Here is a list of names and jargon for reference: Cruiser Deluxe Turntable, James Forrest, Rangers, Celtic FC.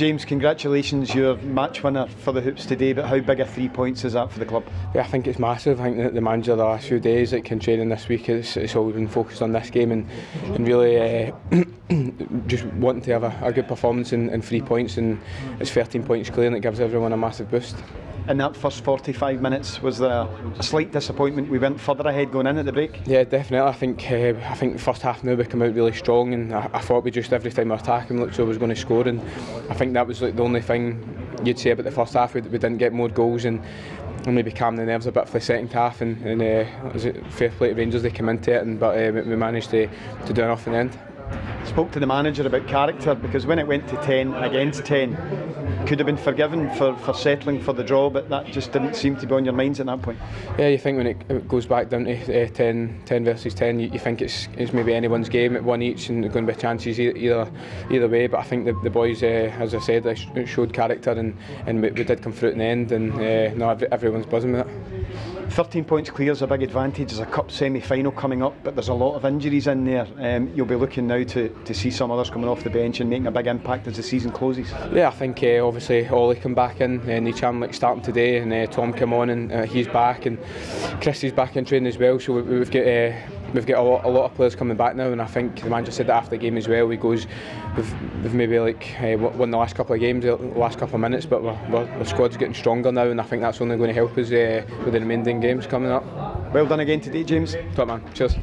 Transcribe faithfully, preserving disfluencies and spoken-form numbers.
James, congratulations, you're match winner for the Hoops today, but how big a three points is that for the club? Yeah, I think it's massive. I think that the manager the last few days, like in training this week, it's, it's all been focused on this game and, and really uh, just wanting to have a, a good performance and, and three points, and it's thirteen points clear and it gives everyone a massive boost. In that first forty-five minutes, was there a slight disappointment we went further ahead going in at the break? Yeah, definitely. I think uh, I think the first half now we came out really strong, and I, I thought we just every time we were attacking looked so we was going to score, and I think that was like the only thing you'd say about the first half. We, we didn't get more goals, and, and maybe calm the nerves a bit for the second half, and, and uh, was it fair play to Rangers, they came into it, and but uh, we managed to, to do enough in the end. Spoke to the manager about character, because when it went to ten against ten, could have been forgiven for, for settling for the draw, but that just didn't seem to be on your minds at that point. Yeah, you think when it goes back down to uh, ten, ten versus ten, you, you think it's, it's maybe anyone's game at one each, and there's going to be chances either either way. But I think the, the boys, uh, as I said, they sh showed character, and, and we, we did come through in the end, and uh, no, everyone's buzzing with it. thirteen points clear is a big advantage. There's a cup semi-final coming up, but there's a lot of injuries in there. Um, you'll be looking now to, to see some others coming off the bench and making a big impact as the season closes. Yeah, I think uh, obviously Ollie come back in, and uh, Nicham like starting today, and uh, Tom came on, and uh, he's back, and Christie's back in training as well. So we, we've got uh, we've got a lot, a lot of players coming back now, and I think the manager said that after the game as well. He goes, we've, we've maybe like uh, won the last couple of games, the last couple of minutes, but our squad's getting stronger now, and I think that's only going to help us uh, with the remaining games coming up. Well done again today, James. Top man. Cheers.